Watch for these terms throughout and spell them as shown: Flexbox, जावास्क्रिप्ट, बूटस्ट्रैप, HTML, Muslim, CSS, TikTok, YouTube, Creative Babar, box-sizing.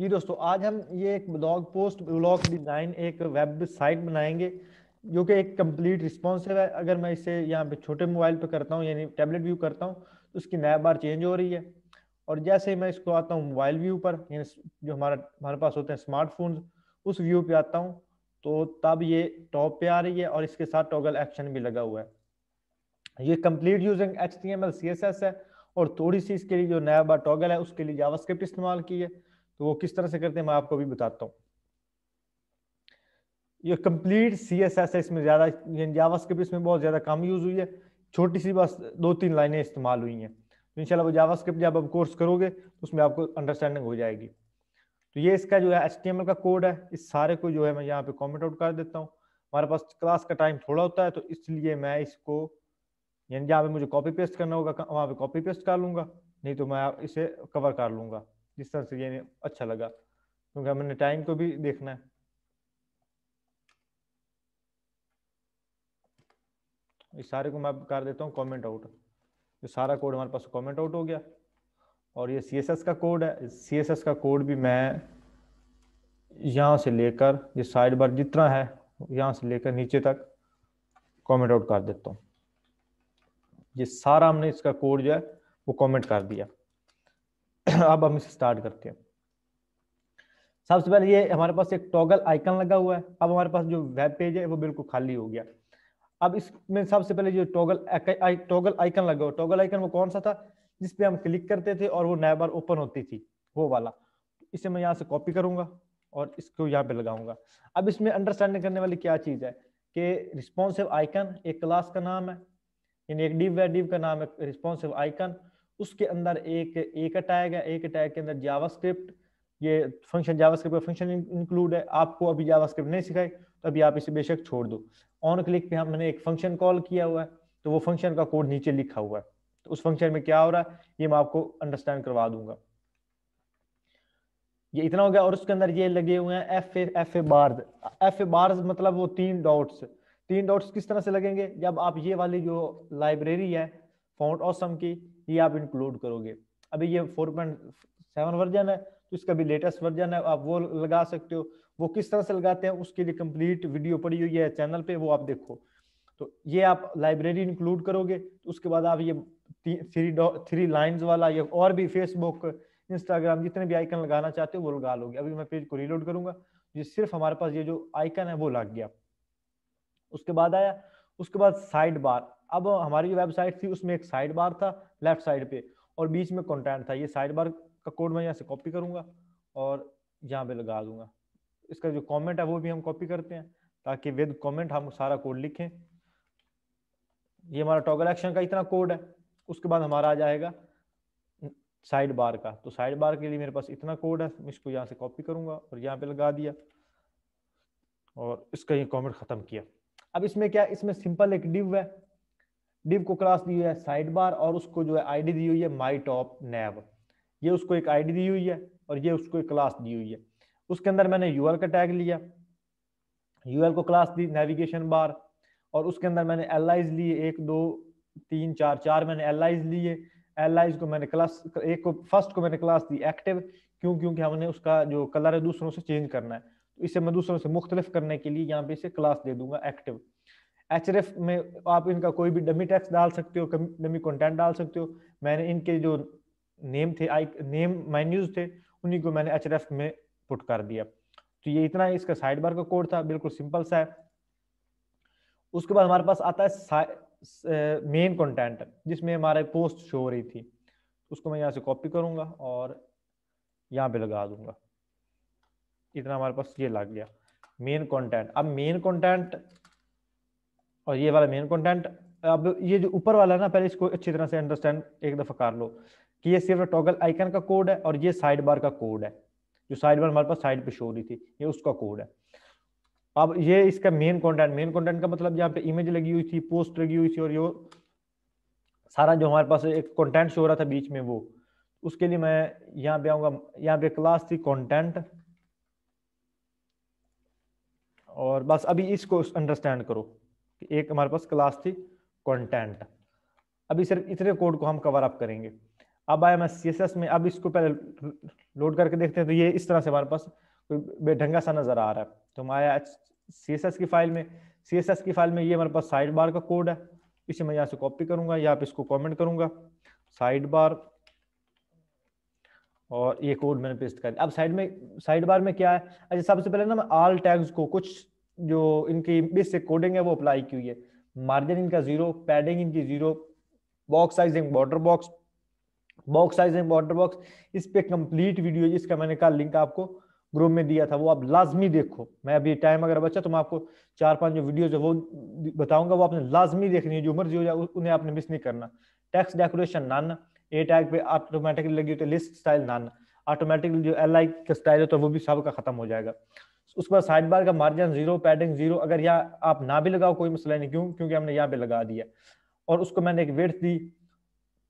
जी दोस्तों, आज हम ये एक ब्लॉग पोस्ट, ब्लॉग डिजाइन, एक वेबसाइट बनाएंगे जो कि एक कंप्लीट रिस्पॉन्सिव है। अगर मैं इसे यहाँ पे छोटे मोबाइल पे करता हूँ यानी टैबलेट व्यू करता हूँ तो इसकी नया बार चेंज हो रही है, और जैसे ही मैं इसको आता हूँ मोबाइल व्यू पर यानी जो हमारे पास होते हैं स्मार्टफोन, उस व्यू पे आता हूँ तो तब ये टॉप पे आ रही है और इसके साथ टॉगल एक्शन भी लगा हुआ है। ये कंप्लीट यूजिंग HTML CSS है और थोड़ी सी इसके लिए जो नया बार टॉगल है उसके लिए जावास्क्रिप्ट इस्तेमाल की है, तो वो किस तरह से करते हैं मैं आपको भी बताता हूँ। ये कंप्लीट CSS है, इसमें ज्यादा जावास्क्रिप्ट इसमें बहुत ज्यादा कम यूज हुई है, छोटी सी बस 2-3 लाइनें इस्तेमाल हुई हैं। तो इंशाल्लाह वो जावास्क्रिप्ट जब आप कोर्स करोगे तो उसमें आपको अंडरस्टैंडिंग हो जाएगी। तो ये इसका जो है HTML का कोड है, इस सारे को जो है मैं यहाँ पे कॉमेंट आउट कर देता हूँ। हमारे पास क्लास का टाइम थोड़ा होता है तो इसलिए मैं इसको यानी जहाँ पे मुझे कॉपी पेस्ट करना होगा वहाँ पे कॉपी पेस्ट कर लूँगा, नहीं तो मैं इसे कवर कर लूँगा जिस तरह से ये अच्छा लगा, क्योंकि हमने टाइम को भी देखना है। इस सारे को मैं कर देता हूँ कॉमेंट आउट। ये सारा कोड हमारे पास कॉमेंट आउट हो गया, और ये CSS का कोड है। CSS का कोड भी मैं यहाँ से लेकर ये साइड बार जितना है यहाँ से लेकर नीचे तक कमेंट आउट कर देता हूँ। ये सारा हमने इसका कोड जो है वो कमेंट कर दिया। अब हम इसे स्टार्ट करते हैं। सबसे पहले ये हमारे पास एक टॉगल आइकन लगा हुआ है। अब हमारे पास जो वेब पेज है वो बिल्कुल खाली हो गया। अब इसमें सबसे पहले जो टॉगल आइकन लगा हुआ, टॉगल आइकन वो कौन सा था जिस पे हम क्लिक करते थे और वो नया बार ओपन होती थी, वो वाला। इसे मैं यहाँ से कॉपी करूंगा और इसको यहाँ पे लगाऊंगा। अब इसमें अंडरस्टैंड करने वाली क्या चीज है कि रिस्पॉन्सिव आइकन एक क्लास का नाम है, यानी एक डिव है, डिव का नाम है रिस्पॉन्सिव आइकन। उसके अंदर एक टैग है, एक टैग के अंदर जावास्क्रिप्ट, ये फंक्शन जावास्क्रिप्ट का फंक्शन इंक्लूड है। आपको अभी जावास्क्रिप्ट नहीं सिखाई तो अभी आप इसे बेशक छोड़ दो। ऑन क्लिक पे हमने एक फंक्शन कॉल किया हुआ है, तो वो फंक्शन का कोड नीचे लिखा हुआ है। तो उस फंक्शन में क्या हो रहा है ये मैं आपको अंडरस्टैंड करवा दूंगा। ये इतना हो गया, और उसके अंदर ये लगे हुए हैं एफ ए बार्स, मतलब वो 3 डॉट्स। 3 डॉट्स किस तरह से लगेंगे? जब आप ये वाली जो लाइब्रेरी है फॉन्ट ऑसम की, ये आप इंक्लूड करोगे। अभी ये 4.7 वर्जन है तो इसका भी लेटेस्ट वर्जन है, आप वो लगा सकते हो। वो किस तरह से लगाते हैं उसके लिए कंप्लीट वीडियो पड़ी हुई है चैनल पे, वो आप देखो। तो ये आप लाइब्रेरी इंक्लूड करोगे, तो उसके बाद आप ये 3 लाइंस वाला या और भी फेसबुक, इंस्टाग्राम, जितने भी आइकन लगाना चाहते हो वो लगा लोगे। अभी मैं पेज को रीलोड करूंगा, ये सिर्फ हमारे पास ये जो आइकन है वो लग गया। उसके बाद आया, उसके बाद साइड बार। अब हमारी जो वेबसाइट थी उसमें एक साइड बार था लेफ्ट साइड पे और बीच में कंटेंट था। ये साइड बार का कोड मैं यहाँ से कॉपी करूंगा और यहाँ पे लगा दूंगा। इसका जो कॉमेंट है वो भी हम कॉपी करते हैं ताकि विद कॉमेंट हम सारा कोड लिखें। ये हमारा टॉगल एक्शन का इतना कोड है। उसके बाद हमारा आ जाएगा साइड बार का। तो साइड बार के लिए मेरे पास इतना कोड है, मैं इसको यहाँ से कॉपी करूंगा और यहाँ पे लगा दिया और इसका ये कमेंट खत्म किया। अब इसमें क्या, इसमें सिंपल एक डिव है, डिव को क्लास दी हुई है साइड बार और उसको जो है आईडी दी हुई है माई टॉप नैब। ये उसको एक आईडी दी हुई है और ये उसको एक क्लास दी हुई है। उसके अंदर मैंने यूआरएल का टैग लिया, यूआरएल को क्लास दी नेविगेशन बार, और उसके अंदर मैंने एलाइज लिए 1 2 3 4 4 मैंने एलाइज लिए। एलाइज को मैंने क्लास फर्स्ट को मैंने क्लास दी एक्टिव, क्योंकि हमने उसका जो कलर है दूसरों से चेंज करना है, तो इसे मैं दूसरों से मुख्तलिफ करने के लिए यहाँ पे इसे क्लास दे दूंगा एक्टिव। href में आप इनका कोई भी डमी टेक्स्ट डाल सकते हो, डमी कंटेंट डाल सकते हो। मैंने इनके जो नेम थे, नेम मेन्यूज थे, उन्हीं को मैंने href में पुट कर दिया। तो ये इतना इसका साइड बार का कोड था, बिल्कुल सिंपल सा है। उसके बाद हमारे पास आता है मेन कंटेंट, जिसमें हमारे पोस्ट शो हो रही थी। उसको मैं यहाँ से कॉपी करूंगा और यहाँ पे लगा दूंगा। इतना हमारे पास ये लग गया मेन कंटेंट। अब मेन कंटेंट और ये वाला मेन कंटेंट, अब ये जो ऊपर वाला है ना, पहले इसको अच्छी तरह से अंडरस्टैंड एक दफा कर लो कि ये सिर्फ टॉगल आइकन का कोड है और ये साइड बार का कोड है। जो साइड बार हमारे पास साइड पे शो हो रही थी ये उसका कोड है। अब ये इसका मेन कंटेंट, मेन कंटेंट का मतलब यहाँ पे इमेज लगी हुई थी, पोस्ट लगी हुई थी, और ये सारा जो हमारे पास एक कंटेंट शो हो रहा था बीच में, वो उसके लिए मैं यहाँ पे आऊंगा। यहाँ पे क्लास थी कंटेंट, और बस अभी इसको अंडरस्टैंड करो कि एक हमारे पास क्लास थी कंटेंट। अभी सिर्फ इतने कोड को हम कवर अप करेंगे। अब आया मैं CSS में। अब इसको पहले लोड करके देखते हैं तो ये इस तरह से हमारे पास बेढंगा सा नजर आ रहा है। तो हम आया CSS की फाइल में, CSS की फाइल में ये हमारे पास साइड बार का कोड है। इसे मैं यहाँ से कॉपी करूंगा, यहाँ पे इसको कमेंट करूंगा साइड बार, और ये कोड मैंने पेस्ट कर दिया। अब साइड बार में क्या है, अच्छा सबसे पहले ना मैं ऑल टैग्स को कुछ जो इनकी बेसिक कोडिंग है वो अप्लाई की हुई है। मार्जिन इनका 0, पैडिंग इनकी 0, बॉक्स साइजिंग, बॉर्डर बॉक्स, इस पे कंप्लीट वीडियो जिसका मैंने कल लिंक आपको ग्रुप में दिया था वो आप लाजमी देखो। मैं अभी टाइम अगर बचा तो मैं आपको 4-5 जो वीडियो जो वो बताऊंगा वो आपने लाजमी देखनी है, जो मर्जी हो जाए उन्हें आपने मिस नहीं करना। Text decoration none, a tag पे ऑटोमेटिकली लगी होती है लिस्ट स्टाइल नन, ऑटोमेटिकली जो एल आई का स्टाइल होता है वो भी सबका खत्म हो जाएगा। उसके बाद साइड बार का मार्जिन 0, पैडिंग 0, अगर यहाँ आप ना भी लगाओ कोई मसला नहीं, क्योंकि हमने यहाँ पे लगा दिया। और उसको मैंने एक विड्थ दी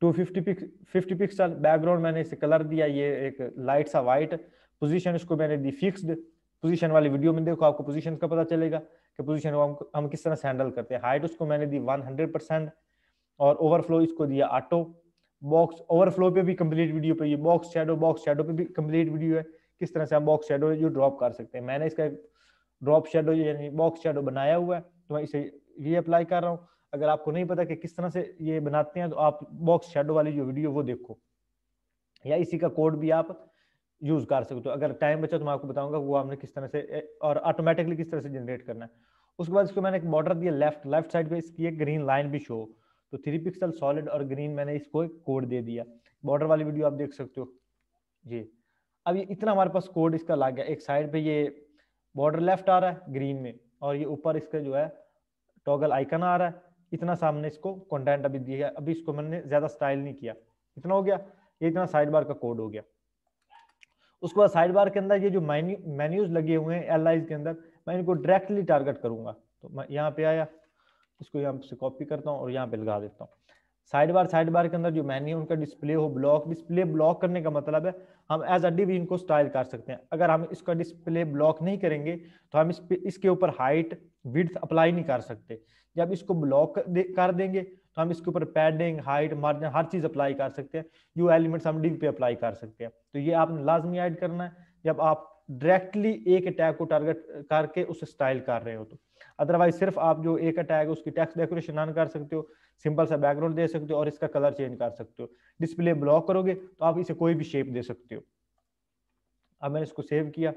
250 पिक्सल, बैकग्राउंड मैंने इसे कलर दिया ये एक लाइट सा वाइट, पोजीशन इसको मैंने दी फिक्स्ड। पोजीशन वाली वीडियो में देखो आपको पोजीशन का पता चलेगा कि पोजीशन हम किस तरह से हैंडल करते हैं। हाइट उसको मैंने दी 100% और ओवरफ्लो इसको दिया ऑटो। बॉक्स ओवरफ्लो पे भी कंप्लीट वीडियो पे ये बॉक्स शेडो पे भी कंप्लीट वीडियो है, किस तरह से हम बॉक्स शेडो जो ड्रॉप कर सकते हैं। मैंने इसका ड्रॉप शेडो यानी बॉक्स शेडो बनाया हुआ है तो मैं इसे ये अप्लाई कर रहा हूँ। अगर आपको नहीं पता कि किस तरह से ये बनाते हैं तो आप बॉक्स शेडो वाली जो वीडियो वो देखो, या इसी का कोड भी आप यूज कर सकते हो। तो अगर टाइम बचा तो मैं आपको बताऊंगा वो आपने किस तरह से और ऑटोमेटिकली किस तरह से जनरेट करना है। उसके बाद इसको मैंने एक बॉर्डर दिया लेफ्ट साइड पे, इसकी एक ग्रीन लाइन भी शो, तो 3 पिक्सल सॉलिड और ग्रीन मैंने इसको एक कोड दे दिया। बॉर्डर वाली वीडियो आप देख सकते हो जी। अब ये इतना हमारे पास कोड इसका लग गया। एक साइड पे ये बॉर्डर लेफ्ट आ रहा है ग्रीन में, और ये ऊपर इसका जो है टॉगल आइकन आ रहा है। इतना सामने इसको कंटेंट अभी दिया, अभी इसको मैंने ज्यादा स्टाइल नहीं किया, इतना हो गया। ये इतना साइड बार का कोड हो गया। उसके बाद साइड बार के अंदर ये जो मेन्यूज लगे हुए हैं एलाइज के अंदर, मैं इनको डायरेक्टली टारगेट करूंगा। तो मैं यहाँ पे आया, इसको यहाँ से कॉपी करता हूँ और यहाँ पे लगा देता हूँ। साइड बार के अंदर जो मेन्यू उनका डिस्प्ले हो, ब्लॉक करने का मतलब है हम एज अ डिव इनको स्टाइल कर सकते हैं। अगर हम इसका डिस्प्ले ब्लॉक नहीं करेंगे तो हम इसके ऊपर हाइट विड्थ अप्लाई नहीं कर सकते। जब इसको ब्लॉक कर देंगे तो हम इसके ऊपर पैडिंग, हाइट, मार्जिन हर चीज अप्लाई कर सकते हैं, जो एलिमेंट्स हम डिव पे अप्लाई कर सकते हैं। तो ये आपने लाजमी ऐड करना है जब आप डायरेक्टली एक टैग को टारगेट करके उसे स्टाइल कर रहे हो। तो अदरवाइज सिर्फ आप जो एक टैग उसकी टेक्स्ट डेकोरेशन ऑन कर सकते हो, सिंपल सा बैकग्राउंड दे सकते हो और इसका कलर चेंज कर सकते हो। डिस्प्ले ब्लॉक करोगे तो आप इसे कोई भी शेप दे सकते हो। अब मैंने इसको सेव किया,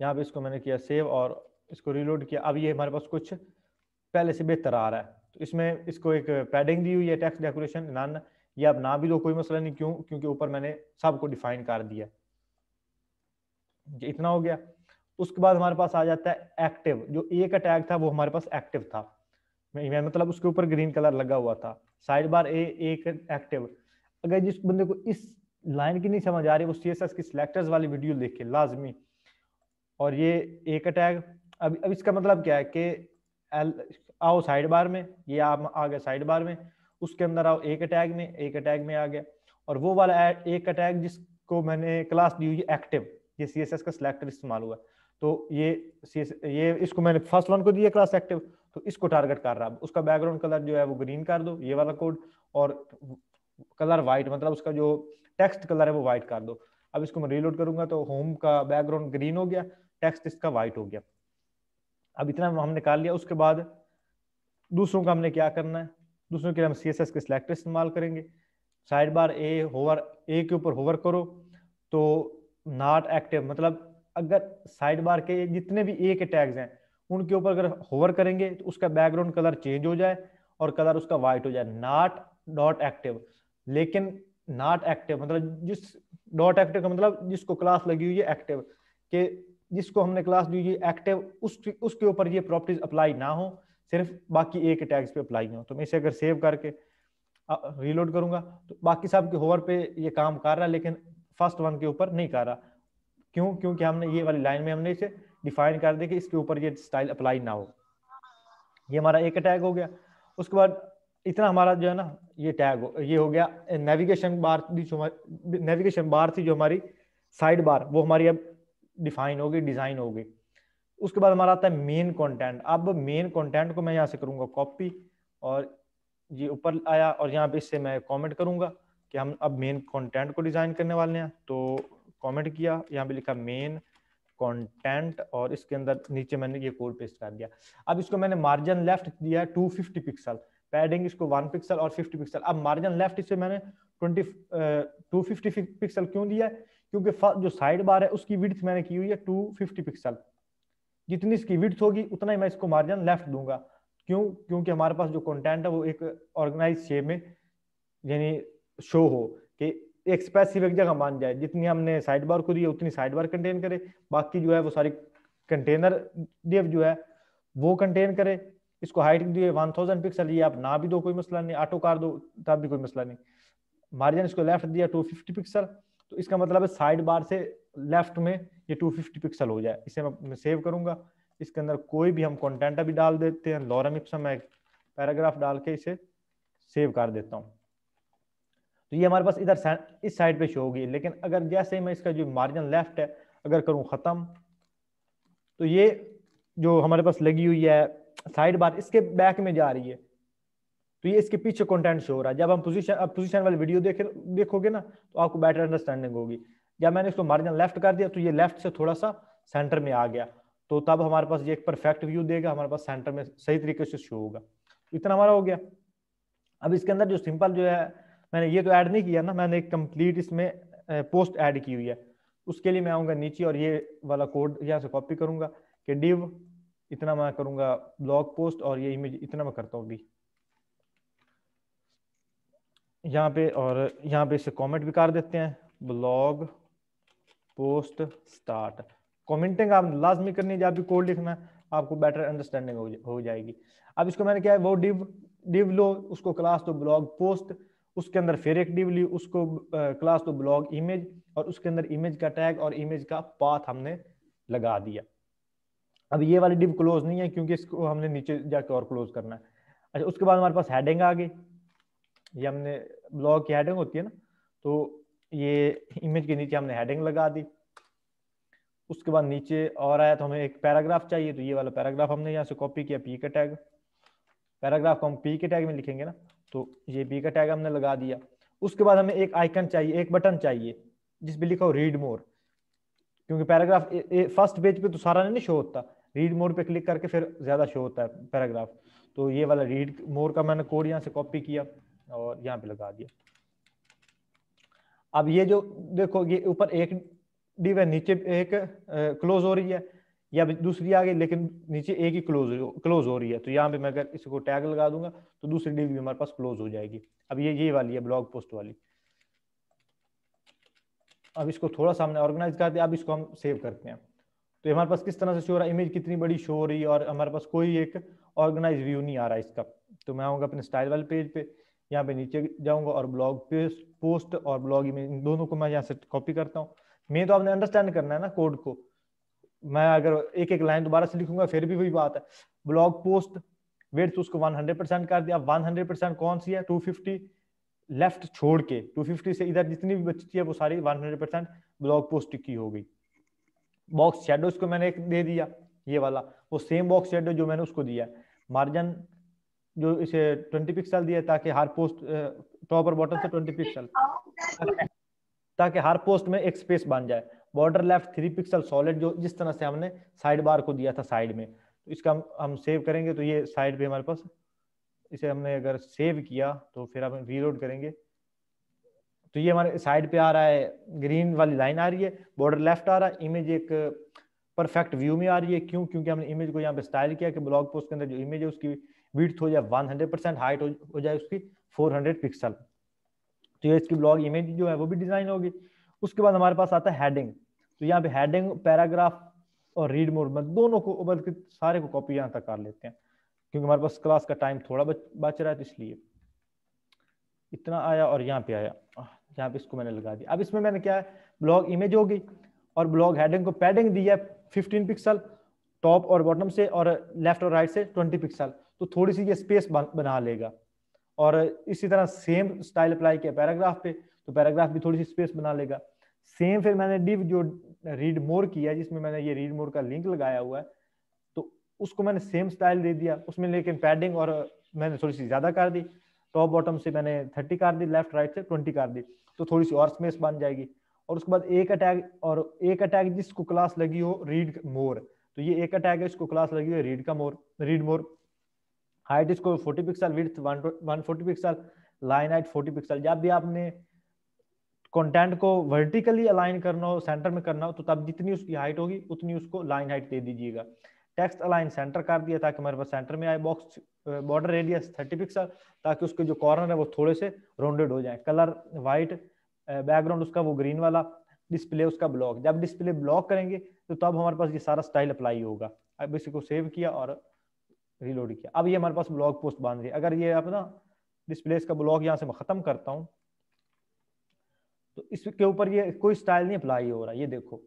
यहाँ पे इसको मैंने किया सेव और इसको रीलोड किया। अब ये हमारे पास कुछ पहले से बेहतर आ रहा है। तो इसमें इसको एक पैडिंग दी हुई है टेक्स्ट डेकोरेशन नन, ये आप ना भी लो कोई मसला नहीं, क्योंकि ऊपर मैंने सबको डिफाइन कर दिया। इतना हो गया। उसके बाद हमारे पास आ जाता है एक्टिव। जो ए का टैग था वो हमारे पास एक्टिव था, मतलब उसके ऊपर ग्रीन कलर लगा हुआ था। साइड बार एक एक्टिव। अगर जिस बंदे को इस लाइन की नहीं समझ आ रही वो सीएसएस की सिलेक्टर्स वाली वीडियो देखे लाजमी। और ये ए का टैग, अब इसका मतलब क्या है कि आओ साइड बार में, ये आप आ गए साइड बार में, उसके अंदर आओ एक टैग में आ गया। और वो वाला एक टैग जिसको मैंने क्लास दी हुई एक्टिव, ये सीएसएस का सिलेक्टर इस्तेमाल हुआ। तो ये इसको मैंने फर्स्ट वन को दिया क्लास एक्टिव, तो इसको टारगेट कर रहा है। उसका बैकग्राउंड कलर जो है वो ग्रीन कर दो, ये वाला कोड, और कलर वाइट, मतलब उसका जो टेक्स्ट कलर है वो वाइट कर दो। अब इसको मैं रीलोड करूंगा तो होम का बैकग्राउंड ग्रीन हो गया, टेक्स्ट इसका वाइट हो गया। अब इतना हमने कर लिया। उसके बाद दूसरों का हमने क्या करना है, दूसरों के लिए हम सीएसएस के सिलेक्टर इस्तेमाल करेंगे। साइड बार ए के ऊपर होवर करो तो नॉट एक्टिव, मतलब अगर साइड बार के जितने भी ए के टैग्स हैं उनके ऊपर अगर होवर करेंगे तो उसका बैकग्राउंड कलर चेंज हो जाए और कलर उसका वाइट हो जाए। नॉट एक्टिव, लेकिन नॉट एक्टिव मतलब जिस डॉट एक्टिव का मतलब जिसको क्लास लगी हुई है एक्टिव, के जिसको हमने क्लास दी हुई एक्टिव उसके ऊपर ये प्रॉपर्टीज अप्लाई ना हो, सिर्फ बाकी ए के टैग्स पे अप्लाई हो। तो मैं इसे अगर सेव करके रीलोड करूंगा तो बाकी सब के होवर पे ये काम कर रहा है लेकिन फर्स्ट वन के ऊपर नहीं कर रहा। क्यों? क्योंकि हमने ये वाली लाइन में हमने इसे डिफाइन कर दिया कि इसके ऊपर ये स्टाइल अप्लाई ना हो। ये हमारा एक टैग हो गया। उसके बाद इतना हमारा जो है ना ये टैग ये हो गया। नेविगेशन बार थी जो हमारी साइड बार, वो हमारी अब डिफाइन हो गई, डिजाइन हो गई। उसके बाद हमारा आता है मेन कंटेंट। अब मेन कंटेंट को मैं यहाँ से करूंगा कॉपी और ये ऊपर आया और यहाँ पे इससे मैं कमेंट करूंगा कि हम अब मेन कंटेंट को डिज़ाइन करने वाले हैं। तो कमेंट किया, यहाँ पे लिखा मेन कंटेंट और इसके अंदर नीचे मैंने ये कोड पेस्ट कर दिया। अब इसको मैंने मार्जिन लेफ्ट दिया है 250 पिक्सल, पैडिंग इसको 1 पिक्सल और 50 पिक्सल। अब मार्जिन लेफ्ट इसे मैंने 250 पिक्सल क्यों दिया है? क्योंकि जो साइड बार है उसकी विड्थ मैंने की हुई है 250 पिक्सल। जितनी इसकी विड्थ होगी उतना ही मैं इसको मार्जिन लेफ्ट दूंगा। क्यों? क्योंकि हमारे पास जो कंटेंट है वो एक ऑर्गेनाइज शेप में यानी शो हो कि एक स्पेसिफिक जगह मान जाए। जितनी हमने साइड बार को दी है उतनी साइड बार कंटेन करे, बाकी जो है वो सारी कंटेनर डेव जो है वो कंटेन करे। इसको हाइट दी है 1000 पिक्सल, ये आप ना भी दो कोई मसला नहीं, ऑटो कर दो तब भी कोई मसला नहीं। मार्जिन इसको लेफ्ट दिया 250 पिक्सल, तो इसका मतलब है साइड बार से लेफ्ट में ये 250 पिक्सल हो जाए। इसे मैं सेव करूंगा। इसके अंदर कोई भी हम कंटेंट अभी डाल देते हैं, लॉरम इप्सम एक पैराग्राफ डाल के इसे सेव कर देता हूँ। तो ये हमारे पास इधर इस साइड पे शो होगी। लेकिन अगर जैसे ही मैं इसका जो मार्जिन लेफ्ट है अगर करूं खत्म, तो ये जो हमारे पास लगी हुई है साइड बार इसके बैक में जा रही है, तो ये इसके पीछे कंटेंट शो हो रहा है। जब हम पोजीशन वाली वीडियो देखोगे ना तो आपको बेटर अंडरस्टैंडिंग होगी। जब मैंने इसको मार्जिन लेफ्ट कर दिया तो ये लेफ्ट से थोड़ा सा सेंटर में आ गया, तो तब हमारे पास ये एक परफेक्ट व्यू देगा, हमारे पास सेंटर में सही तरीके से शो होगा। इतना हमारा हो गया। अब इसके अंदर जो सिंपल जो है मैंने ये तो ऐड नहीं किया ना, मैंने एक कंप्लीट इसमें पोस्ट ऐड की हुई है। उसके लिए मैं आऊँगा नीचे और ये वाला कोड यहाँ से कॉपी करूँगा कि डिव इतना मैं करूँगा ब्लॉग पोस्ट और ये इमेज इतना मैं करता हूँ भी यहाँ पे, और यहाँ पे इसे कमेंट भी कर देते हैं ब्लॉग पोस्ट स्टार्ट। कमेंटिंग आप लाजमी करनी है जब भी कोड लिखना है, आपको बेटर अंडरस्टैंडिंग हो जाएगी। अब इसको मैंने क्या है वो डिव लो, उसको क्लास तो ब्लॉग पोस्ट, उसके अंदर फिर एक डिव ली, उसको क्लास तो ब्लॉग इमेज और उसके अंदर इमेज का टैग और इमेज का पाथ हमने लगा दिया। अब ये वाली डिव क्लोज नहीं है क्योंकि इसको हमने नीचे जाके और क्लोज करना है। अच्छा, उसके बाद हमारे पास हेडिंग आ गई, ये हमने ब्लॉग की हेडिंग होती है ना, तो ये इमेज के नीचे हमने हेडिंग लगा दी। उसके बाद नीचे और आया तो हमें एक पैराग्राफ चाहिए, तो ये वाला पैराग्राफ हमने यहाँ से कॉपी किया, पी का टैग। पैराग्राफ को हम पी के टैग में लिखेंगे ना, तो ये पी का टैग हमने लगा दिया। उसके बाद हमें एक आइकन चाहिए, एक बटन चाहिए जिसपे लिखा हो रीड मोर, क्योंकि पैराग्राफ फर्स्ट पेज पे तो सारा नहीं शो होता, रीड मोर पे क्लिक करके फिर ज्यादा शो होता है पैराग्राफ। तो ये वाला रीड मोर का मैंने कोड यहाँ से कॉपी किया और यहाँ पे लगा दिया। अब ये जो देखो ये ऊपर एक डिव है, नीचे एक क्लोज हो रही है, या दूसरी आ गई लेकिन नीचे एक ही क्लोज हो रही है, तो यहाँ पे मैं अगर इसको टैग लगा दूंगा तो दूसरी डिव भी हमारे पास क्लोज हो जाएगी। अब ये वाली है ब्लॉग पोस्ट वाली। अब इसको थोड़ा सा हमने ऑर्गेनाइज कर दिया, अब इसको हम सेव करते हैं। तो हमारे पास किस तरह से शो हो रहा है, इमेज कितनी बड़ी शो हो रही है और हमारे पास कोई एक ऑर्गेनाइज व्यू नहीं आ रहा है इसका। तो मैं आऊँगा अपने स्टाइल वाले पेज पे, यहाँ पे नीचे जाऊंगा और ब्लॉग पोस्ट और ब्लॉग इमेज दोनों को मैं यहाँ से कॉपी करता हूँ। मैं तो आपने अंडरस्टैंड करना है ना कोड को, मैं अगर एक एक लाइन दोबारा से लिखूंगा फिर भी वही बात है। ब्लॉग पोस्ट वेट उसको 100% कर दिया। 100% कौन सी है? 250 लेफ्ट छोड़ के, 250 से इधर जितनी भी बचती है वो सारी 100% ब्लॉग पोस्ट की हो गई। बॉक्स शेडो इसको मैंने एक दे दिया, ये वाला वो सेम बॉक्स शेडो जो मैंने उसको दिया। मार्जिन जो इसे 20 पिक्सल दिया ताकि हर पोस्ट टॉप और बॉटम से 20 पिक्सल, ताकि हर पोस्ट में एक स्पेस बन जाए। बॉर्डर लेफ्ट 3 पिक्सल सॉलिड, जो जिस तरह से हमने साइड बार को दिया था साइड में, तो इसका हम सेव करेंगे। तो ये साइड पे हमारे पास इसे हमने अगर सेव किया तो फिर हम रीलोड करेंगे तो ये हमारे साइड पे आ रहा है, ग्रीन वाली लाइन आ रही है, बॉर्डर लेफ्ट आ रहा है, इमेज एक परफेक्ट व्यू में आ रही है। क्यों? क्योंकि हमने इमेज को यहाँ पे स्टाइल किया कि ब्लॉग पोस्ट के अंदर जो इमेज है उसकी विड्थ हो जाए 100%, हाइट हो जाए उसकी 400 पिक्सल। तो ये इसकी ब्लॉग इमेज जो है वो भी डिजाइन होगी। उसके बाद हमारे पास आता है हेडिंग, तो यहाँ पे हेडिंग पैराग्राफ और रीड मोर में दोनों को, बल्कि सारे को कॉपी यहाँ तक कर लेते हैं क्योंकि हमारे पास क्लास का टाइम थोड़ा बच रहा है, तो इसलिए इतना आया और यहाँ पे आया, यहाँ पे इसको मैंने लगा दिया। अब इसमें मैंने क्या है, ब्लॉग इमेज होगी और ब्लॉग हेडिंग को पैडिंग दी है 15 पिक्सल टॉप और बॉटम से और लेफ्ट और राइट से 20 पिक्सल, तो थोड़ी सी ये स्पेस बना लेगा। और इसी तरह सेम स्टाइल अप्लाई किया पैराग्राफ पे, तो पैराग्राफ भी थोड़ी सी स्पेस बना लेगा। सेम फिर मैंने डिव जो रीड मोर किया जिसमें मैंने ये रीड मोर का लिंक लगाया हुआ है, तो उसको मैंने सेम स्टाइल दे दिया उसमें, लेकिन पैडिंग और मैंने थोड़ी सी ज्यादा कर दी। टॉप बॉटम से मैंने 30 कर दी, लेफ्ट राइट से 20 कर दी, तो थोड़ी सी और स्पेस बन जाएगी। और उसके बाद एक अटैग, और एक अटैग जिसको क्लास लगी हो रीड मोर, तो ये एक अटैग है, इसको क्लास लगी हुई रीड का मोर, रीड मोर। हाइट इसको 40 pixel, width 140 pixel, line height 40 pixel. जब भी आपने कंटेंट को वर्टिकली अलाइन करना हो, सेंटर में करना हो, तो तब जितनी उसकी हाइट होगी उतनी उसको लाइन हाइट दे दीजिएगा। टेक्स्ट अलाइन सेंटर कर दिया ताकि हमारे पास सेंटर में आए बॉक्स। बॉर्डर रेडियस 30 पिक्सल ताकि उसके जो कॉर्नर है वो थोड़े से राउंडेड हो जाए। कलर व्हाइट, बैकग्राउंड उसका वो ग्रीन वाला, डिस्प्ले उसका ब्लॉक। जब डिस्प्ले ब्लॉक करेंगे तो तब हमारे पास ये सारा स्टाइल अप्लाई होगा। अब इसी को सेव किया और रिलोड किया, अब ये हमारे पास ब्लॉग पोस्ट बांध रही है। अगर ये अपना डिस्प्ले का ब्लॉक यहाँ से मैं खत्म करता हूँ तो इसके ऊपर ये कोई स्टाइल नहीं अप्लाई हो रहा। ये देखो,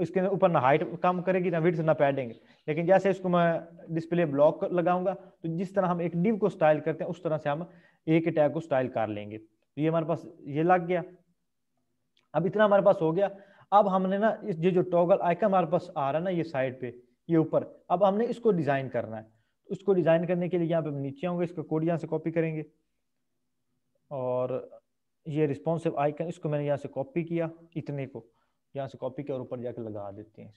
इसके ऊपर ना हाइट काम करेगी ना विड्थ ना पैडिंग। लेकिन जैसे इसको मैं डिस्प्ले ब्लॉक लगाऊंगा तो जिस तरह हम एक डिव को स्टाइल करते हैं उस तरह से हम एक टैग को स्टाइल कर लेंगे। तो ये हमारे पास ये लग गया। अब इतना हमारे पास हो गया। अब हमने ना इस जो टॉगल आइकन हमारे पास आ रहा है ना, ये साइड पे, ये ऊपर, अब हमने इसको डिजाइन करना है। उसको डिजाइन करने के लिए यहाँ पे नीचे होंगे, इसका कोड यहाँ से कॉपी करेंगे और ये रिस्पॉन्सिव आइकन इसको मैंने यहाँ से कॉपी किया, इतने को यहाँ से कॉपी किया और ऊपर जाके लगा देते हैं।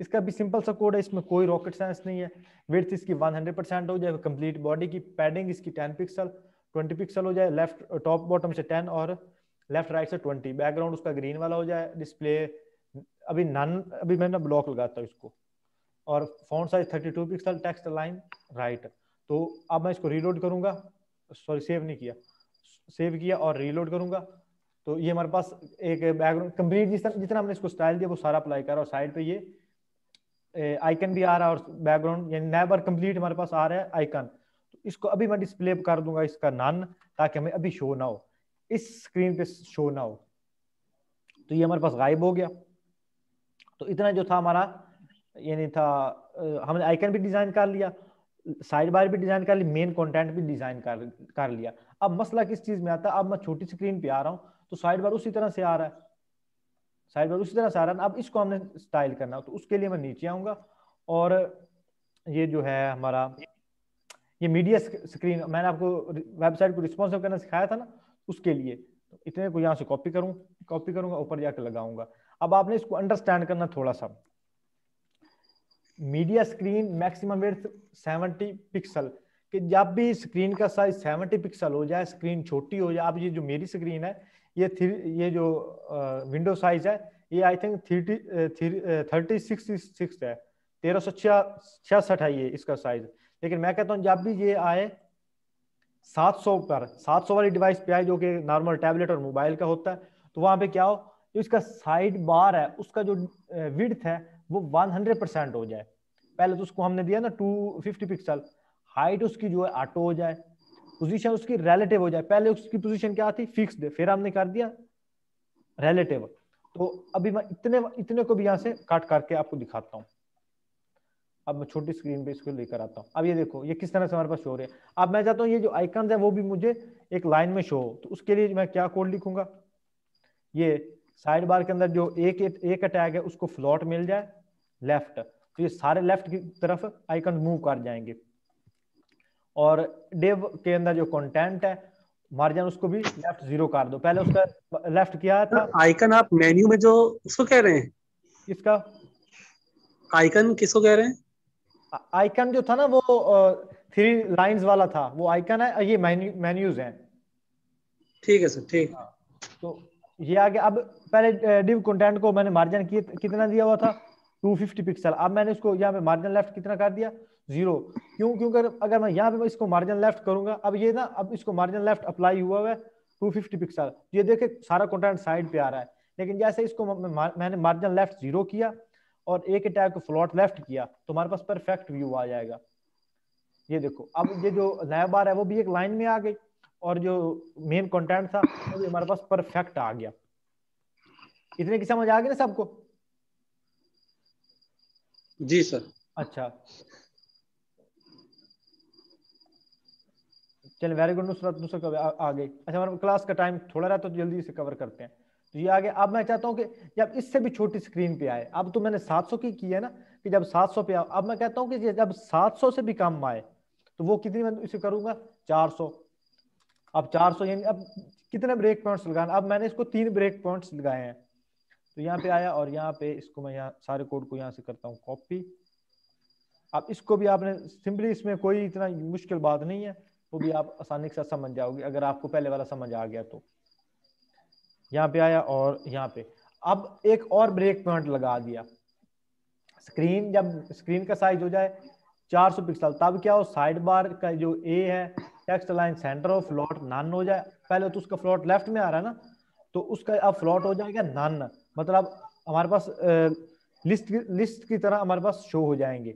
इसका भी सिंपल सा कोड है, इसमें कोई रॉकेट साइंस नहीं है। विड्थ इसकी 100% हो जाए, कंप्लीट बॉडी की पैडिंग इसकी 10 पिक्सल 20 पिक्सल हो जाए, लेफ्ट टॉप बॉटम से 10 और लेफ्ट राइट से 20, बैकग्राउंड उसका ग्रीन वाला हो जाए, डिस्प्ले अभी नन, अभी मैंने ब्लॉक लगाता हूँ इसको, और font size 32 pixel, text line right. तो अब मैं इसको रीलोड करूंगा, सॉरी सेव नहीं किया, सेव किया और रीलोड करूंगा तो ये हमारे पास एक बैकग्राउंड कंप्लीट, जितना हमने इसको स्टाइल दिया वो सारा अप्लाई करा और साइड पे ये आइकन भी आ रहा है और बैकग्राउंड यानी नेबर कंप्लीट हमारे पास आ रहा है आइकन। तो इसको अभी मैं डिस्प्ले कर दूंगा इसका नन, ताकि हमें अभी शो ना हो, इस स्क्रीन पे शो ना हो। तो ये हमारे पास गायब हो गया। तो इतना जो था हमारा, यानी था हमने आइकन भी डिजाइन कर लिया, साइड बार भी डिजाइन कर ली, मेन कंटेंट भी डिजाइन कर लिया। अब मसला किस चीज में आता है, अब मैं छोटी स्क्रीन पे आ रहा हूँ तो साइड बार उसी तरह से आ रहा है, साइड बार उसी तरह से आ रहा है। अब इसको हमने स्टाइल करना है तो उसके लिए मैं नीचे आऊंगा और ये जो है हमारा ये मीडिया स्क्रीन, मैंने आपको वेबसाइट को रिस्पॉन्सिव करना सिखाया था ना, उसके लिए इतने को यहाँ से कॉपी करूंगा ऊपर जाकर लगाऊंगा। अब आपने इसको अंडरस्टैंड करना थोड़ा सा। Media screen maximum width 70 pixel, कि जब भी स्क्रीन का साइज 70 पिक्सल हो जाए, स्क्रीन छोटी हो जाए। अब ये जो मेरी स्क्रीन है ये जो विंडो साइज है ये आई थिंक 3066 है, 1366 है ये इसका साइज। लेकिन मैं कहता हूँ जब भी ये आए 700 पर, 700 वाली डिवाइस पे आए जो कि नॉर्मल टैबलेट और मोबाइल का होता है, तो वहाँ पे क्या हो, जो इसका साइड बार है उसका जो विड्थ है वो 100% हो जाए। पहले तो उसको हमने दिया ना 250 पिक्सल, हाइट उसकी जो है ऑटो हो जाए, पोजीशन उसकी रिलेटिव हो जाए। पहले उसकी पोजीशन क्या थी, फिक्स्ड, फिर हमने कर दिया रिलेटिव। तो अभी मैं इतने को भी यहाँ से काट करके आपको दिखाता हूँ। अब मैं छोटी स्क्रीन पे इसको लेकर आता हूँ। अब ये देखो ये किस तरह से हमारे पास शो हो रहे हैं। अब मैं चाहता हूँ ये जो आइकन है वो भी मुझे एक लाइन में शो हो, तो उसके लिए मैं क्या कोड लिखूंगा, ये साइड बार के अंदर जो एक अटैग है उसको फ्लॉट मिल जाए लेफ्ट, तो ये सारे लेफ्ट की तरफ आइकन मूव कर जाएंगे। और डिव के अंदर जो कंटेंट है मार्जिन उसको भी लेफ्ट 0 कर दो। पहले उसका लेफ्ट किया था आइकन, आप मेन्यू में जो उसको कह रहे हैं, इसका आइकन किसको कह रहे हैं, आइकन जो था ना वो 3 लाइंस वाला था, वो आइकन है, ये मेन्यूज हैं। ठीक है सर, ठीक। तो ये आगे, अब पहले डिव कंटेंट को मैंने मार्जिन कितना दिया हुआ था 250 पिक्सल, अब मैंने इसको यहाँ पे मार्जिन लेफ्ट कितना कर दिया 0, क्यों, क्योंकि अगर मैं यहाँ पे इसको मार्जिन लेफ्ट करूंगा, अब ये ना, अब इसको मार्जिन लेफ्ट अप्लाई हुआ है 250 पिक्सल, ये देखे सारा कंटेंट साइड पे आ रहा है। लेकिन जैसे इसको मैंने मार्जिन लेफ्ट 0 किया और एक टैग को फ्लॉट लेफ्ट किया तो हमारे पास परफेक्ट व्यू आ जाएगा। ये देखो अब ये जो नया बार है वो भी एक लाइन में आ गई और जो मेन कंटेंट था वो भी हमारे पास परफेक्ट आ गया। इतने की समझ आ गई ना सबको? जी सर। अच्छा चलिए, वेरी गुड नुसरत, आ गई। अच्छा हमारे क्लास का टाइम थोड़ा रहा तो जल्दी से कवर करते हैं। तो ये आगे, अब मैं चाहता हूँ कि जब इससे भी छोटी स्क्रीन पे आए, अब तो मैंने 700 की है ना, कि जब 700 पे आओ, अब मैं कहता हूँ कि जब 700 से भी कम आए तो वो कितनी, मैं इसे करूँगा 400। अब 400 यानी अब कितने ब्रेक पॉइंट्स लगाए, अब मैंने इसको 3 ब्रेक पॉइंट्स लगाए हैं। तो यहाँ पे आया और यहाँ पे इसको मैं यहाँ सारे कोड को यहाँ से करता हूँ कॉपी। अब इसको भी आपने सिंपली, इसमें कोई इतना मुश्किल बात नहीं है, वो भी आप आसानी के साथ समझ जाओगे अगर आपको पहले वाला समझ आ गया तो। यहाँ पे आया और यहाँ पे अब एक और ब्रेक पॉइंट लगा दिया। स्क्रीन, जब स्क्रीन का साइज हो जाए 400 पिक्सल तब क्या हो, साइड बार का जो ए है text line centre off float none हो जाए। पहले तो उसका फ्लॉट लेफ्ट में आ रहा है ना, तो उसका अब फ्लॉट हो जाएगा नन, मतलब हमारे पास लिस्ट की तरह हमारे पास शो हो जाएंगे।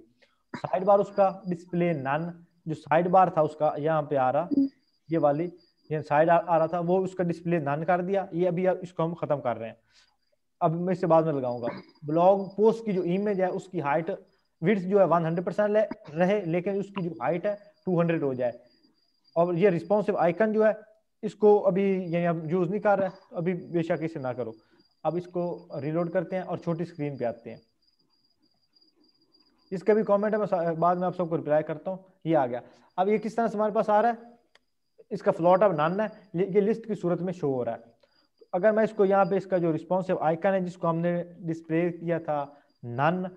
साइड बार उसका डिस्प्ले नन, जो साइड बार था उसका यहाँ पे आ रहा, ये वाली साइड आ रहा था, वो उसका डिस्प्ले नन कर दिया। ये अभी इसको हम खत्म कर रहे हैं, अब मैं इससे बाद में लगाऊंगा। ब्लॉग पोस्ट की जो इमेज है उसकी हाइट विड्थ जो है 100% रहे, लेकिन उसकी जो हाइट है 200 हो जाए। और ये रिस्पॉन्सिव आइकन जो है इसको अभी यानी अब यूज नहीं कर रहे, तो अभी बेशक इसे ना करो। अब इसको रिलोड करते हैं और छोटी स्क्रीन पे आते हैं। इसका भी कमेंट है, मैं बाद में आप सबको रिप्लाई करता हूँ। ये आ गया, अब ये किस तरह से हमारे पास आ रहा है, इसका फ्लॉट अब नन है, ये लिस्ट की सूरत में शो हो रहा है। तो अगर मैं इसको यहाँ पे इसका जो रिस्पॉन्सिव आइकन है जिसको हमने डिस्प्ले किया था नन,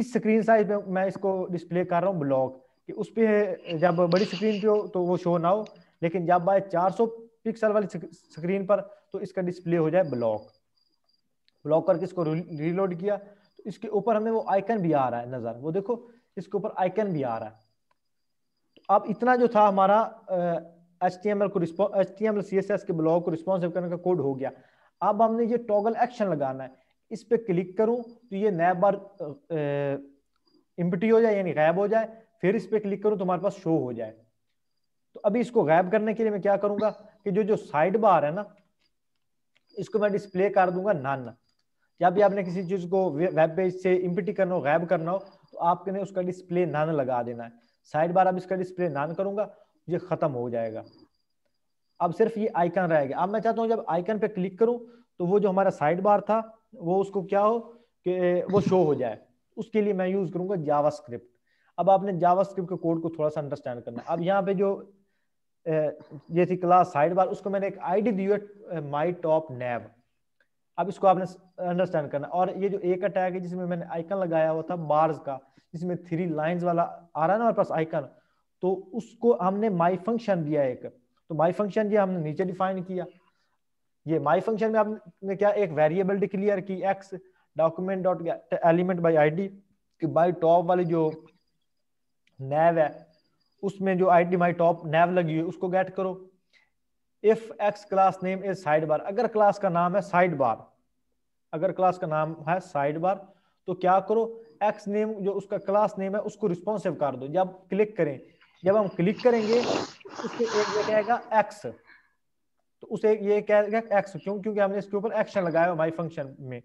इस स्क्रीन साइज में मैं इसको डिस्प्ले कर रहा हूँ ब्लॉक, कि उस पर जब बड़ी स्क्रीन पे हो तो वो शो ना हो, लेकिन जब आए 400 पिक्सल वाली स्क्रीन पर तो इसका डिस्प्ले हो जाए ब्लॉक। ब्लॉक करके इसको रीलोड किया तो इसके ऊपर हमें वो आइकन भी आ रहा है नजर, वो देखो इसके ऊपर आइकन भी आ रहा है। अब इतना जो था हमारा HTML को HTML CSS के ब्लॉग को रिस्पॉन्सिव करने का कोड हो गया। अब हमने ये टॉगल एक्शन लगाना है, इस पे क्लिक करूं तो ये नया बार एम्प्टी हो जाए यानी गायब हो जाए, फिर इस पे क्लिक करूं तो हमारे पास शो हो जाए। तो अभी इसको गायब करने के लिए मैं क्या करूंगा कि जो साइड बार है ना, इसको मैं डिस्प्ले कर दूंगा नन। जब भी आपने किसी चीज को वेब पेज से एम्प्टी करना हो, गायब करना हो, तो आपने उसका डिस्प्ले नन लगा देना है। साइड बार अब इसका डिस्प्ले नन करूंगा, ये खत्म हो जाएगा। अब सिर्फ ये आइकन रहेगा। अब मैं चाहता हूँ जब आइकन पे क्लिक करूं तो वो जो हमारा साइड बार था वो उसको क्या हो कि वो शो हो जाए। उसके लिए मैं यूज करूंगा जावास्क्रिप्ट। अब आपने जावास्क्रिप्ट के कोड को थोड़ा सा अंडरस्टैंड करना है। अब यहाँ पे जो ये थी क्लास साइड बार, उसको मैंने एक आईडी दी है माई टॉप नैब। अब इसको आपने अंडरस्टैंड करना। और ये जो एक अटैक है जिसमें मैंने आइकन लगाया हुआ था बार्स का, जिसमें 3 लाइन्स वाला आ रहा है ना हमारे पास आइकन, तो उसको हमने माई फंक्शन दिया एक। तो माई फंक्शन ये हमने नीचे डिफाइन किया। ये माई फंक्शन में आपने क्या एक वेरिएबल डिक्लेयर की x document dot element by I D, कि बाई टॉप वाली जो नैव है उसमें जो आई डी माई टॉप नैव लगी हुई है उसको गेट करो। If x class name is side bar, अगर क्लास का नाम है साइड बार, अगर क्लास का नाम है साइड बार तो क्या करो, एक्स नेम जो उसका क्लास नेम है उसको रिस्पॉन्सिव कर दो। जब क्लिक करें, जब हम क्लिक करेंगे उसके एक ये कहेगा एक्स, तो उसे ये कहेगा एक्स, क्योंकि हमने इसके ऊपर एक्शन लगाया माई फंक्शन में।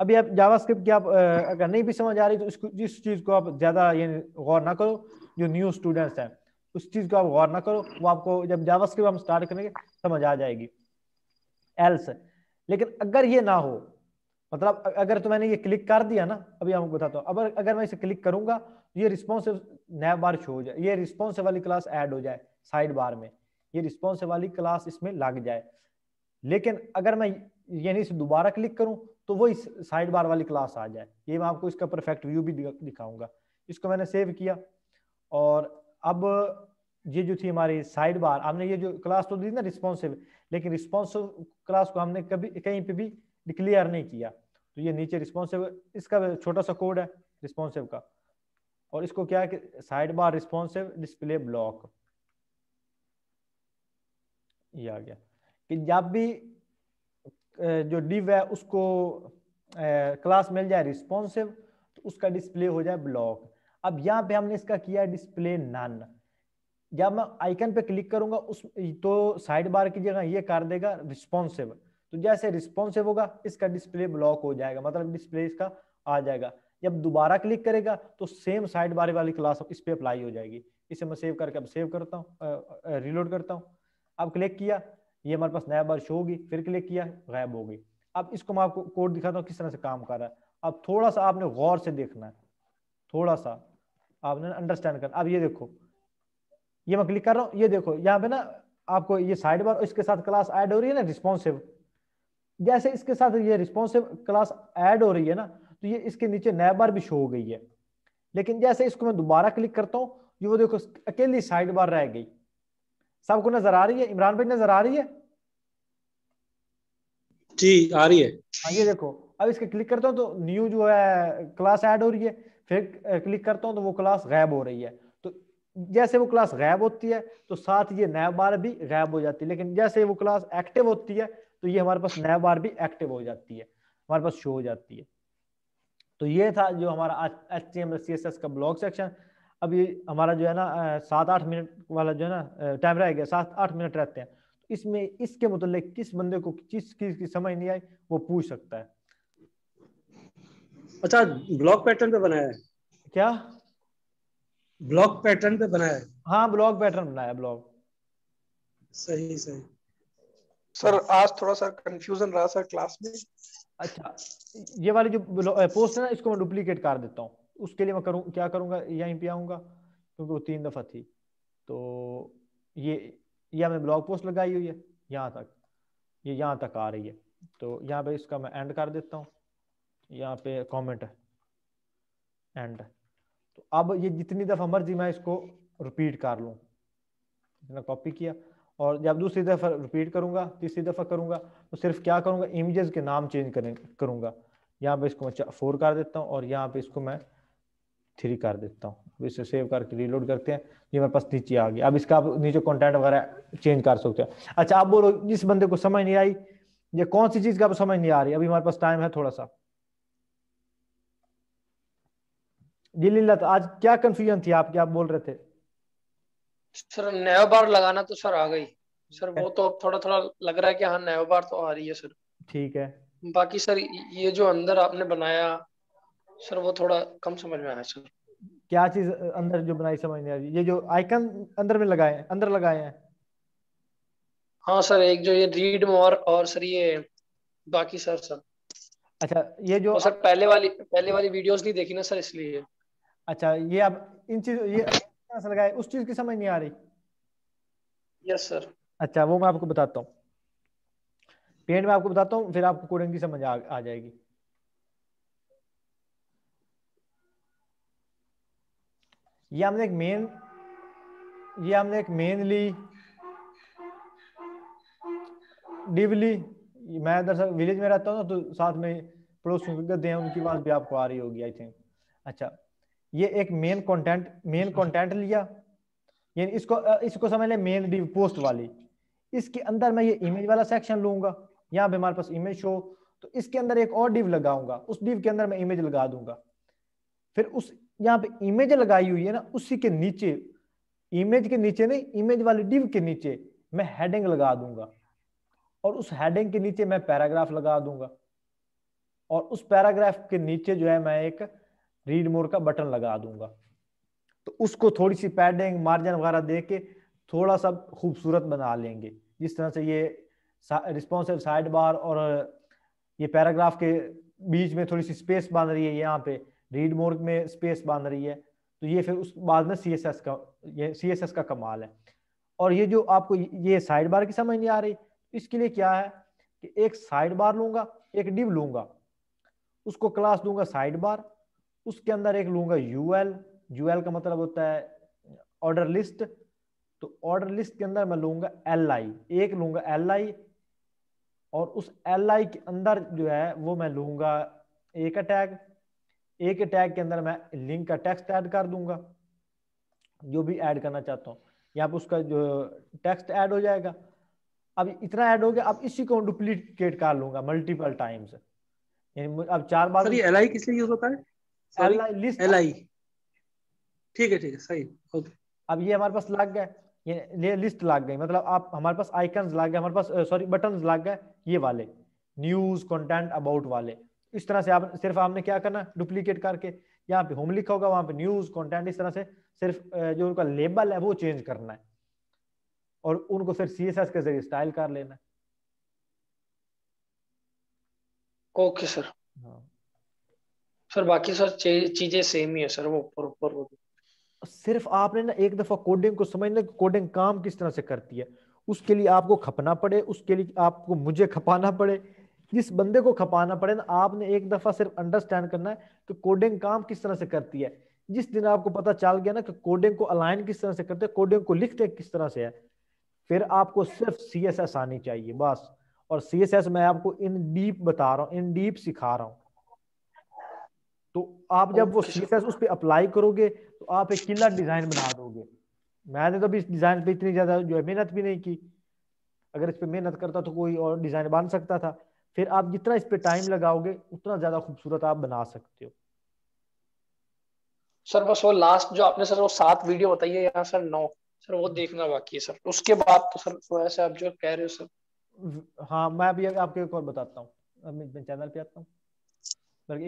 अभी आप जावास्क्रिप्ट की आप अगर नहीं भी समझ आ रही तो इसको जिस चीज को आप ज्यादा ये गौर ना करो, जो न्यू स्टूडेंट्स हैं उस चीज को आप गौर ना करो, वो आपको जब जावास्क्रिप्ट हम स्टार्ट करेंगे समझ आ जाएगी। एल्स, लेकिन अगर ये ना हो, मतलब अगर तो मैंने ये क्लिक कर दिया ना, अभी आपको बताता हूँ, अगर मैं इसे क्लिक करूंगा ये रिस्पॉन्सिव नैब बार शो हो जाए, ये रिस्पॉन्सिव वाली क्लास ऐड हो जाए साइड बार में, ये रिस्पॉन्सिव वाली क्लास इसमें लग जाए। लेकिन अगर मैं यानी इसे दोबारा क्लिक करूं तो वो इस साइड बार वाली क्लास आ जाए। ये मैं आपको इसका परफेक्ट व्यू भी दिखाऊंगा। इसको मैंने सेव किया और अब ये जो थी हमारी साइड बार, हमने ये जो क्लास तो दी ना रिस्पॉन्सिव, लेकिन रिस्पॉन्सिव क्लास को हमने कभी कहीं पे भी डिक्लेयर नहीं किया। तो ये नीचे रिस्पॉन्सिव, इसका छोटा सा कोड है रिस्पॉन्सिव का, और इसको क्या है कि side bar responsive display block. ये आ गया कि जब भी जो डिव है उसको क्लास मिल जाए रिस्पॉन्सिव तो उसका डिस्प्ले हो जाए ब्लॉक। अब यहाँ पे हमने इसका किया डिस्प्ले नन। जब मैं आइकन पे क्लिक करूंगा उस तो साइड बार की जगह ये कर देगा रिस्पॉन्सिव, तो जैसे रिस्पॉन्सिव होगा इसका डिस्प्ले ब्लॉक हो जाएगा, मतलब डिस्प्ले इसका आ जाएगा। जब दोबारा क्लिक करेगा तो सेम साइड बार वाली क्लास इस पे अप्लाई हो जाएगी। इसे मैं सेव करके अब सेव करता हूँ, रिलोड करता हूँ। अब क्लिक किया, ये हमारे पास नया बार शो होगी, फिर क्लिक किया गायब हो गई। अब इसको मैं आपको कोड दिखाता हूँ किस तरह से काम कर रहा है। अब थोड़ा सा आपने गौर से देखना है, थोड़ा सा आपने अंडरस्टैंड करना। अब ये देखो ये मैं क्लिक कर रहा हूँ, ये देखो यहाँ पे ना आपको ये साइड बार इसके साथ क्लास ऐड हो रही है ना रिस्पॉन्सिव, जैसे इसके साथ ये रिस्पॉन्सिव क्लास ऐड हो रही है ना तो ये इसके नीचे नैब बार भी शो हो गई है। लेकिन जैसे इसको मैं दोबारा क्लिक करता हूँ ये वो देखो अकेली साइड बार रह गई। सबको नजर आ रही है? इमरान भाई नजर आ रही है? जी आ रही है। हाँ ये देखो अब इसके क्लिक करता हूँ तो न्यू जो है क्लास ऐड हो रही है, फिर क्लिक करता हूँ तो वो क्लास गायब हो रही है। तो जैसे वो क्लास गायब होती है तो साथ ये नैब बार भी गायब हो जाती है, लेकिन जैसे वो क्लास एक्टिव होती है तो ये हमारे पास नैब बार भी एक्टिव हो जाती है, हमारे पास शो हो जाती है। तो ये था जो हमारा HTML CSS का ब्लॉग सेक्शन। अब ये हमारा जो है ना 7-8 मिनट वाला जो है ना टाइम रह गया, 7-8 मिनट रहते हैं। इसमें इसके मतलब किस बंदे को किस चीज की समझ नहीं आई वो पूछ सकता है। अच्छा ब्लॉक पैटर्न पे बनाया है क्या? ब्लॉक पैटर्न पे बनाया है? हाँ ब्लॉक पैटर्न बनाया है। ब्लॉक सही सही सर, आज थोड़ा सा कंफ्यूजन रहा सर क्लास में। अच्छा ये वाली जो पोस्ट है ना इसको मैं डुप्लीकेट कर देता हूँ, उसके लिए मैं क्या करूँगा यहीं पे आऊँगा क्योंकि वो 3 दफा थी। तो ये मैंने ब्लॉग पोस्ट लगाई हुई है यहाँ तक, ये यहाँ तक आ रही है। तो यहाँ पे इसका मैं एंड कर देता हूँ, यहाँ पे कमेंट है एंड। तो अब ये जितनी दफ़ा मर्जी मैं इसको रिपीट कर लूँ, इतना कॉपी किया और जब दूसरी दफ़ा रिपीट करूँगा, तीसरी दफ़ा करूँगा तो सिर्फ क्या करूँगा इमेजेस के नाम चेंज करूँगा। यहाँ पे इसको मैं 4 कर देता हूँ और यहाँ पे इसको मैं 3 कर देता हूँ। अब इसे सेव करके रीलोड करते हैं, ये मेरे पास नीचे आ गया। अब इसका आप नीचे कंटेंट वगैरह चेंज कर सकते हैं। अच्छा आप बोलो जिस बंदे को समझ नहीं आई ये कौन सी चीज़ का समझ नहीं आ रही, अभी हमारे पास टाइम है थोड़ा सा। जी लिल्लत आज क्या कंफ्यूजन थी आपके, आप बोल रहे थे? सर नैब बार लगाना तो सर आ गई सर, वो तो थोड़ा थोड़ा लग रहा है कि हाँ नैब बार तो आ रही है सर। ठीक है बाकी सर ये जो अंदर आपने बनाया सर वो थोड़ा कम समझ में आया सर। क्या चीज अंदर जो बनाई समझ नहीं आ रही? ये जो आइकन अंदर में लगाए हैं। हाँ सर एक जो ये रीड मोर और सर ये बाकी सर। अच्छा ये जो सर पहले वाली वीडियोस नहीं देखी ना सर इसलिए। अच्छा ये आप इन चीजों ये कैसे लगाए उस चीज की समझ नहीं आ रही? Yes sir. अच्छा वो मैं आपको बताता हूँ, पेंट में आपको बताता हूँ, फिर आपको कोडिंग की समझ आ जाएगी। ये हमने एक मेन ली, डिव ली। मैं दरअसल विलेज में रहता हूँ ना तो साथ में पड़ोसियों के गधे हैं, उनकी बात भी आपको आ रही होगी आई थिंक। अच्छा ये एक मेन कंटेंट लिया, यानी इसको समझ लें मेन डिव पोस्ट वाली। इसके अंदर मैं ये इमेज वाला सेक्शन लूंगा, यहाँ पे हमारे पास इमेज शो, तो इसके अंदर एक और डिव लगाऊंगा, उस डिव के अंदर मैं इमेज लगा दूंगा। फिर उस यहाँ पे इमेज लगाई हुई है ना उसी के नीचे, इमेज के नीचे नहीं इमेज वाले डिव के नीचे मैं हेडिंग लगा दूंगा और उस हेडिंग के नीचे मैं पैराग्राफ लगा दूंगा और उस पैराग्राफ के नीचे जो है मैं एक रीड मोर का बटन लगा दूंगा। तो उसको थोड़ी सी पैडिंग मार्जिन वगैरह दे के थोड़ा सा खूबसूरत बना लेंगे। जिस तरह से ये रिस्पॉन्सिव साइड बार और ये पैराग्राफ के बीच में थोड़ी सी स्पेस बांध रही है, यहाँ पे रीड मोर में स्पेस बांध रही है, तो ये फिर उस बाद में सीएसएस का कमाल है। और ये जो आपको ये साइड बार की समझ नहीं आ रही, इसके लिए क्या है कि एक साइड बार लूंगा, एक डिव लूंगा, उसको क्लास दूंगा साइड बार, उसके अंदर एक लूंगा यूएल का मतलब होता है ऑर्डर लिस्ट। तो ऑर्डर लिस्ट के अंदर मैं लूंगा एल आई और उस एल आई के अंदर जो है वो मैं लूंगा एक टैग के अंदर मैं लिंक का टेक्स्ट ऐड कर दूंगा, जो भी ऐड करना चाहता हूँ यहाँ पे उसका जो टेक्स्ट ऐड हो जाएगा। अब इतना ऐड हो गया, अब इसी को डुप्लीकेट कर लूंगा मल्टीपल टाइम्स, यानी अब 4 बार। एल आई किस लिए यूज होता है? एल आई ठीक है सही ओके। अब ये हमारे पास लग गए, ये लिस्ट लग गई, मतलब आप हमारे पास आइकन्स लग गए, हमारे पास सॉरी बटन्स लग गए, ये वाले न्यूज कंटेंट अबाउट वाले। इस तरह से आप सिर्फ आपने क्या करना डुप्लीकेट करके यहाँ पे होम लिखा होगा, वहाँ पे न्यूज कंटेंट, इस तरह से सिर्फ जो उनका लेबल है वो चेंज करना है और उनको फिर सीएसएस के जरिए स्टाइल कर लेना है। Okay sir. हाँ सर बाकी सर चीजें सेम ही है सर, वो ऊपर सिर्फ आपने ना एक दफा कोडिंग को समझना कि कोडिंग काम किस तरह से करती है, उसके लिए आपको खपना पड़े, उसके लिए आपको मुझे खपाना पड़े, जिस बंदे को खपाना पड़े ना, आपने एक दफा सिर्फ अंडरस्टैंड करना है कि कोडिंग काम किस तरह से करती है। जिस दिन आपको पता चल गया ना कि कोडिंग को अलाइन किस तरह से करते हैं, कोडिंग को लिखते किस तरह से है, फिर आपको सिर्फ CSS आनी चाहिए बस। और CSS मैं आपको इन डीप बता रहा हूँ, इन डीप सिखा रहा हूँ। तो आप जब वो CSS उस पर अप्लाई करोगे तो आप एक किलर डिजाइन बना दोगे। मैंने तो भी इस डिजाइन पे इतनी ज्यादा जो है मेहनत भी नहीं की, अगर इस पे मेहनत करता तो कोई और डिजाइन बन सकता था। फिर आप जितना इस पे टाइम लगाओगे उतना ज्यादा खूबसूरत आप बना सकते हो। सर बस वो लास्ट जो आपने सर वो 7 वीडियो बताई है यहाँ सर 9 सर वो देखना बाकी है सर, उसके बाद तो सर थोड़ा सा आप जो कह रहे हो सर। हाँ मैं अभी आपको एक और बताता हूँ, अपने चैनल पे आता हूँ,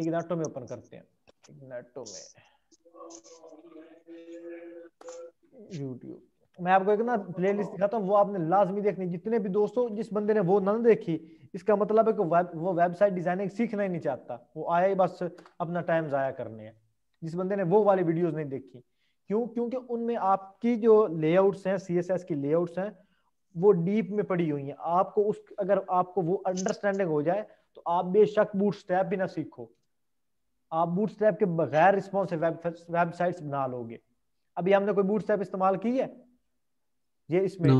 इग्नाटो में ओपन करते हैं, इग्नाटो में यूट्यूब। मैं आपको एक ना प्लेलिस्ट दिखाता हूँ, वो आपने लाजमी देखनी जितने भी दोस्तों। जिस बंदे ने वो ना देखी इसका मतलब है कि वो वेबसाइट डिजाइनिंग सीखना ही नहीं चाहता, वो आया ही बस अपना टाइम जाया करने है। जिस बंदे ने वो वाली वीडियोस नहीं देखी, क्यों? क्योंकि उनमें आपकी जो लेआउट्स हैं, CSS की लेआउट्स हैं, वो डीप में पड़ी हुई हैं। आपको उस अगर आपको वो अंडरस्टैंडिंग हो जाए तो आप बेशक बूटस्ट्रैप भी ना सीखो, आप बूटस्ट्रैप के बगैर रिस्पॉन्सिव वेबसाइट्स बना लोगे। अभी हमने कोई बूटस्ट्रैप इस्तेमाल की है? ये इसमें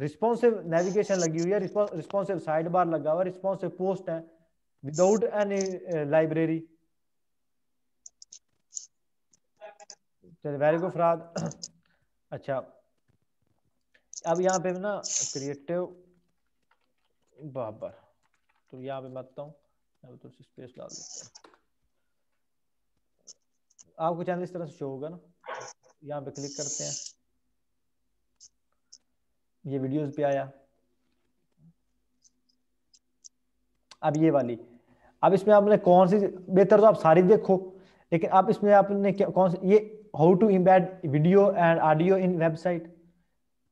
रिस्पॉन्सिव नेविगेशन लगी हुई है, रिस्पॉन्सिव साइड बार लगा हुआ है, रिस्पॉन्सिव पोस्ट है without any library. Very good फराद। अच्छा अब यहाँ पे ना क्रिएटिव बाबर, तो यहाँ पे मत तो स्पेस डाल देते हैं। आपको चैनल इस तरह से शो होगा ना, यहाँ पे क्लिक करते हैं, ये वीडियोस पे आया। अब ये वाली, अब इसमें आपने कौन सी बेहतर, तो आप सारी देखो, लेकिन आप इसमें आपने कौन सी, ये How to embed video and audio in website,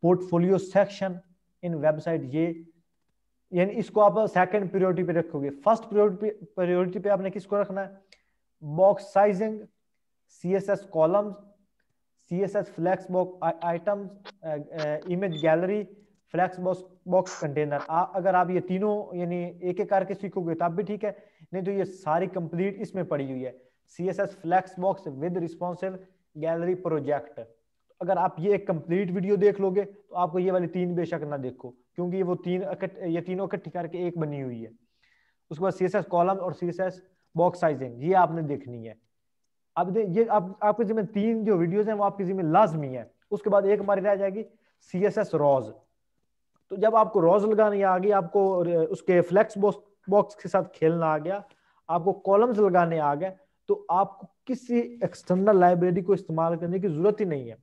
portfolio section in website, ये यानी इसको आप सेकंड प्रायोरिटी पे रखोगे। फर्स्ट प्रायोरिटी पे आपने किसको रखना है? Box sizing, CSS columns, CSS flex box items, image gallery, flex box container. अगर आप ये तीनों यानी एक एक करके सीखोगे तो आप भी ठीक है, नहीं तो ये सारी कंप्लीट इसमें पड़ी हुई है, CSS flex box with responsive gallery project. अगर आप ये एक कंप्लीट वीडियो देख लोगे तो आपको ये वाली 3 बेशक ना देखो, क्योंकि ये तीनों इकट्ठी करके एक बनी हुई है। उसके बाद CSS कॉलम और CSS बॉक्स साइजिंग ये आपने देखनी है। अब ये आपके जिम्मे 3 जो वीडियोस हैं वो आपके जिम्मे लाजमी है। उसके बाद एक हमारी रह जाएगी CSS रोज। तो जब आपको रोज लगानी आ गई, आपको उसके फ्लेक्स बॉक्स के साथ खेलना आ गया, आपको कॉलम्स लगाने आ गए, तो आपको किसी एक्सटर्नल लाइब्रेरी को इस्तेमाल करने की जरूरत ही नहीं है।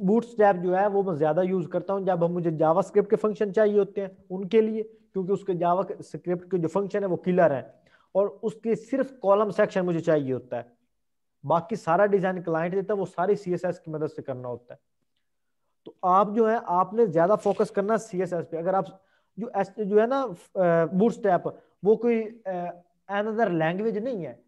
बूटस्ट्रैप जो है वो मैं ज्यादा यूज करता हूँ जब मुझे जावास्क्रिप्ट के फंक्शन चाहिए होते हैं उनके लिए, क्योंकि उसके जावास्क्रिप्ट के जो फंक्शन है वो किलर है और उसके सिर्फ कॉलम सेक्शन मुझे चाहिए होता है। बाकी सारा डिजाइन क्लाइंट देता है, वो सारी CSS की मदद से करना होता है। तो आप जो है आपने ज्यादा फोकस करना CSS पे। अगर आप जो है ना बूटस्ट्रैप वो कोई अनदर लैंग्वेज नहीं है,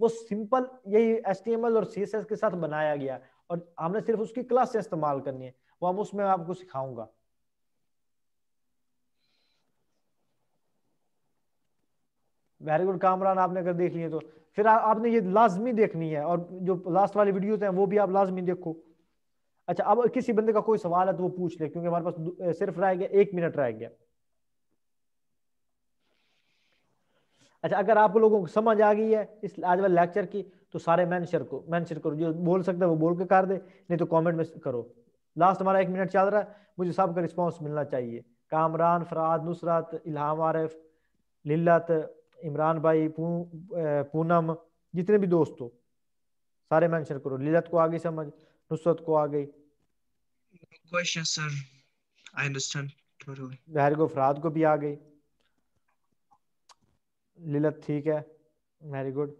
वो सिंपल यही HTML और CSS के साथ बनाया गया और हमने सिर्फ उसकी क्लासेस इस्तेमाल करनी है, वो हम उसमें आपको सिखाऊंगा। वेरी गुड कामरान, आपने अगर देख लिए तो फिर आपने ये लाजमी देखनी है, और जो लास्ट वाली वीडियोस हैं वो भी आप लाजमी देखो। अच्छा अब किसी बंदे का कोई सवाल है तो वो पूछ ले, क्योंकि हमारे पास सिर्फ रह गया 1 मिनट रह गया। अच्छा अगर आप लोगों को समझ आ गई है इस आज वाले लेक्चर की तो सारे मेंशन करो, जो बोल सकते हैं वो बोल के कर दे, नहीं तो कमेंट में करो। लास्ट हमारा 1 मिनट चल रहा है, मुझे सबका रिस्पांस मिलना चाहिए। कामरान, फराद, नुसरत, इल्हाम आरिफ, लिल्लत, इमरान भाई, पूनम, जितने भी दोस्त हो सारे मेंशन करो। लिल्लत को आ गई समझ, नुसरत को आ गई, बहर को फराद को भी आ गई, लिलत ठीक है, वेरी गुड।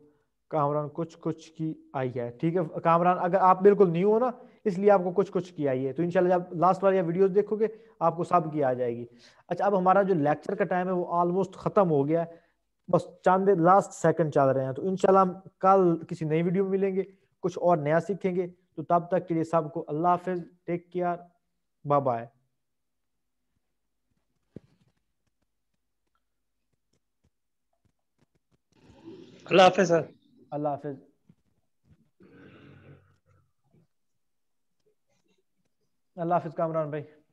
कामरान कुछ कुछ की आई है, ठीक है कामरान, अगर आप बिल्कुल न्यू हो ना इसलिए आपको कुछ कुछ की आई है, तो इंशाल्लाह जब लास्ट वाली वीडियोस देखोगे आपको सब की आ जाएगी। अच्छा अब हमारा जो लेक्चर का टाइम है वो ऑलमोस्ट खत्म हो गया है, बस चंद लास्ट सेकंड चल रहे हैं, तो इंशाल्लाह हम कल किसी नई वीडियो में मिलेंगे। कुछ और नया सीखेंगे। तो तब तक के लिए सबको अल्लाह हाफिज, टेक केयर, बाय बाय। अल्लाह हाफिज सर, अल्लाह हाफिज। अल्लाह हाफिज कामरान भाई।